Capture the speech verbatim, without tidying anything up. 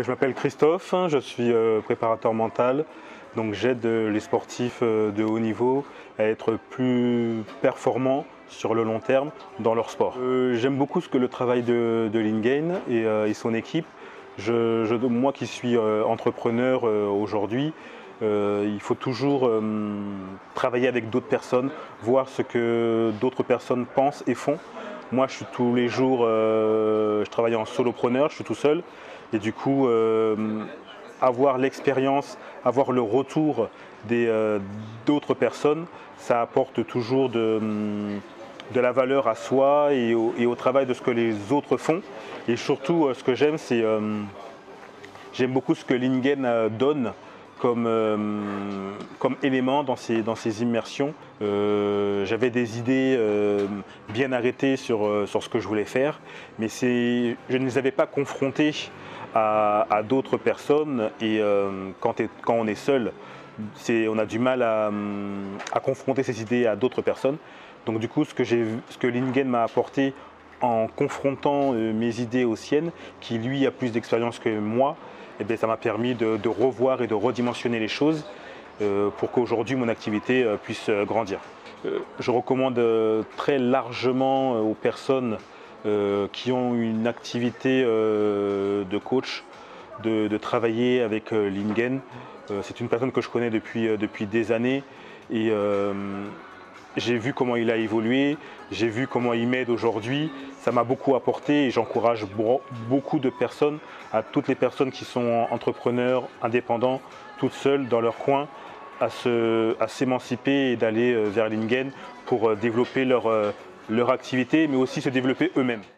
Je m'appelle Christophe, je suis préparateur mental, donc j'aide les sportifs de haut niveau à être plus performants sur le long terme dans leur sport. Euh, J'aime beaucoup ce que le travail de, de Ling-en et, euh, et son équipe. Je, je, moi qui suis euh, entrepreneur euh, aujourd'hui, euh, il faut toujours euh, travailler avec d'autres personnes, voir ce que d'autres personnes pensent et font. Moi, je suis tous les jours, euh, je travaille en solopreneur, je suis tout seul. Et du coup, euh, avoir l'expérience, avoir le retour d'autres euh, personnes, ça apporte toujours de, de la valeur à soi et au, et au travail de ce que les autres font. Et surtout, ce que j'aime, c'est euh, j'aime beaucoup ce que Ling-en donne comme, euh, comme élément dans ses, dans ses immersions. Euh, J'avais des idées euh, bien arrêtées sur, sur ce que je voulais faire, mais je ne les avais pas confrontées à, à d'autres personnes. Et euh, quand, quand on est seul, c'est, on a du mal à, à confronter ses idées à d'autres personnes. Donc du coup, ce que, ce que Ling-en m'a apporté en confrontant euh, mes idées aux siennes, qui lui a plus d'expérience que moi, eh bien, ça m'a permis de, de revoir et de redimensionner les choses euh, pour qu'aujourd'hui mon activité euh, puisse euh, grandir. Euh, je recommande euh, très largement euh, aux personnes euh, qui ont une activité euh, de coach de, de travailler avec euh, Ling-en. Euh, C'est une personne que je connais depuis, euh, depuis des années et euh, j'ai vu comment il a évolué, j'ai vu comment il m'aide aujourd'hui. Ça m'a beaucoup apporté et j'encourage beaucoup de personnes, à toutes les personnes qui sont entrepreneurs, indépendants, toutes seules dans leur coin, à s'émanciper et d'aller vers Ling-en pour développer leur, leur activité, mais aussi se développer eux-mêmes.